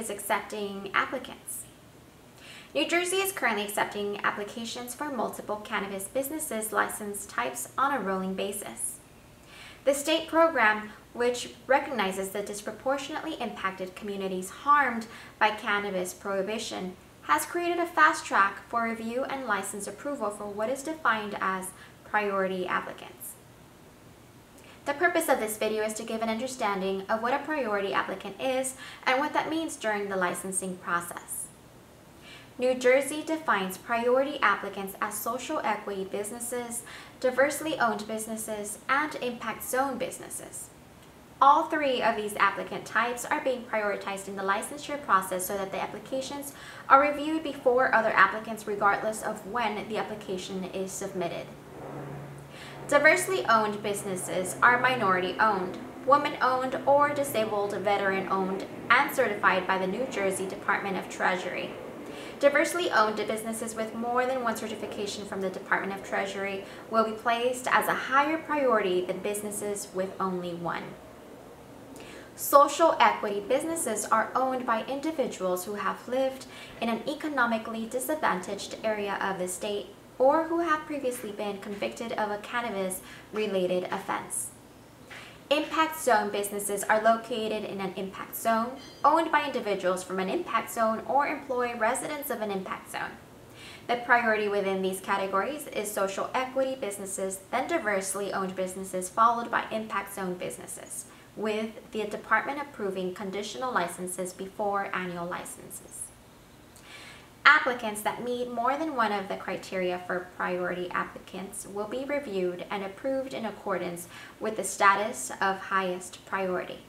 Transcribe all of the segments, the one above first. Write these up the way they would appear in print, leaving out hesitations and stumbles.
is accepting applicants. New Jersey is currently accepting applications for multiple cannabis businesses license types on a rolling basis. The state program, which recognizes the disproportionately impacted communities harmed by cannabis prohibition, has created a fast track for review and license approval for what is defined as priority applicants. The purpose of this video is to give an understanding of what a priority applicant is and what that means during the licensing process. New Jersey defines priority applicants as social equity businesses, diversely owned businesses, and impact zone businesses. All three of these applicant types are being prioritized in the licensure process so that the applications are reviewed before other applicants regardless of when the application is submitted. Diversely owned businesses are minority owned, woman owned, or disabled veteran owned and certified by the New Jersey Department of Treasury. Diversely owned businesses with more than one certification from the Department of Treasury will be placed as a higher priority than businesses with only one. Social equity businesses are owned by individuals who have lived in an economically disadvantaged area of the state or who have previously been convicted of a cannabis-related offense. Impact zone businesses are located in an impact zone, owned by individuals from an impact zone or employ residents of an impact zone. The priority within these categories is social equity businesses, then diversely owned businesses, followed by impact zone businesses, with the department approving conditional licenses before annual licenses. Applicants that meet more than one of the criteria for priority applicants will be reviewed and approved in accordance with the status of highest priority.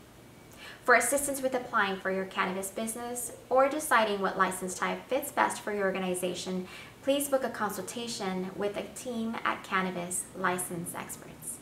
For assistance with applying for your cannabis business or deciding what license type fits best for your organization, please book a consultation with a team at Cannabis License Experts.